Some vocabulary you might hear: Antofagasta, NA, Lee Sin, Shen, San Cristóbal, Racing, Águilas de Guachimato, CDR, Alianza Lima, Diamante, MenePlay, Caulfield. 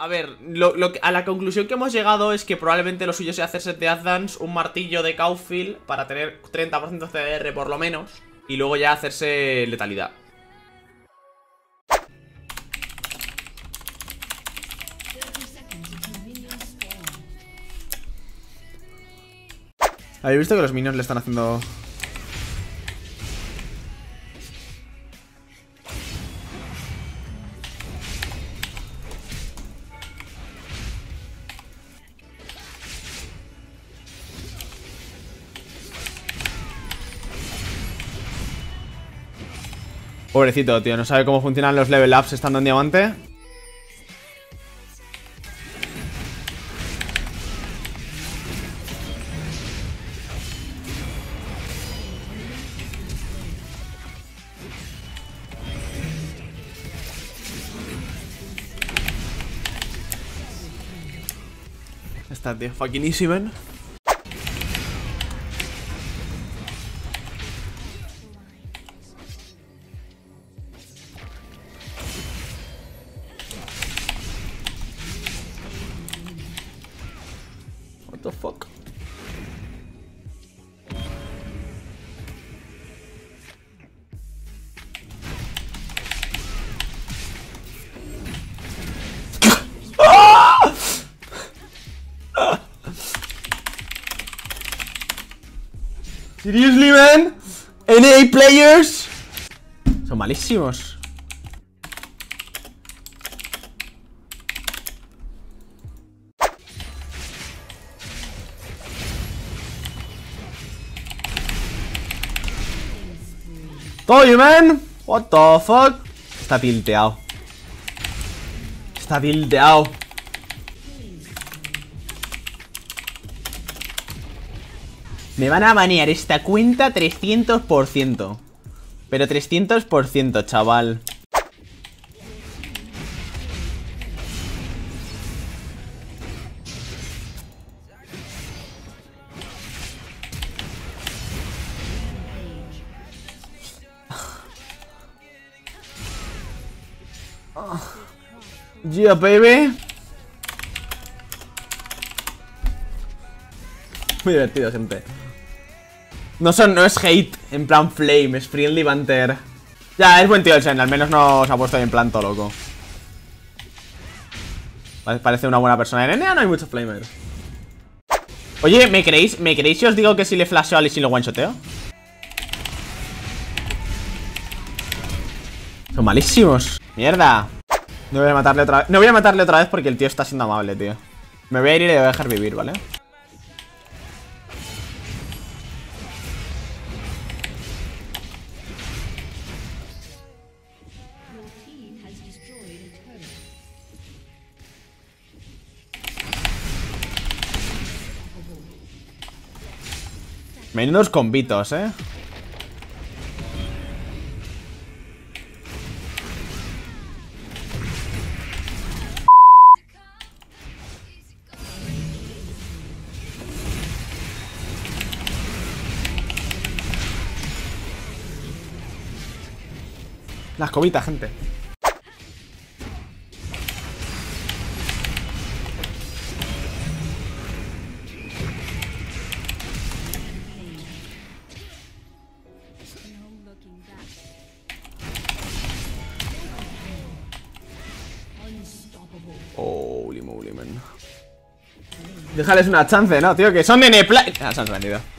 A ver, a la conclusión que hemos llegado es que probablemente lo suyo sea hacerse de Advance un martillo de Caulfield para tener 30% CDR por lo menos, y luego ya hacerse letalidad. ¿Habéis visto que los minions le están haciendo...? Pobrecito, tío, no sabe cómo funcionan los level ups estando en diamante. Está, tío, fucking easy, man. What the fuck? Seriously, man? NA players son malísimos. Todo bien, man. What the fuck. Está tilteado. Está tilteado. Me van a banear esta cuenta 300%. Pero 300%, chaval. Yeah, baby. Muy divertido, gente. No es hate, en plan flame, es friendly banter. Ya, es buen tío el Shen, al menos no se ha puesto en plan todo loco. Parece una buena persona. En NA no hay muchos flamers. Oye, ¿me creéis si os digo que si le flasheo a Lee Sin lo one-shoteo? Son malísimos. Mierda. No voy a matarle otra vez. No voy a matarle otra vez porque el tío está siendo amable, tío. Me voy a ir y le voy a dejar vivir, ¿vale? Menudos combitos, ¿eh? Las cobitas, gente. Holy moly, man. Déjales una chance, ¿no, tío? Que son de MenePlay. Ah, se han rendido.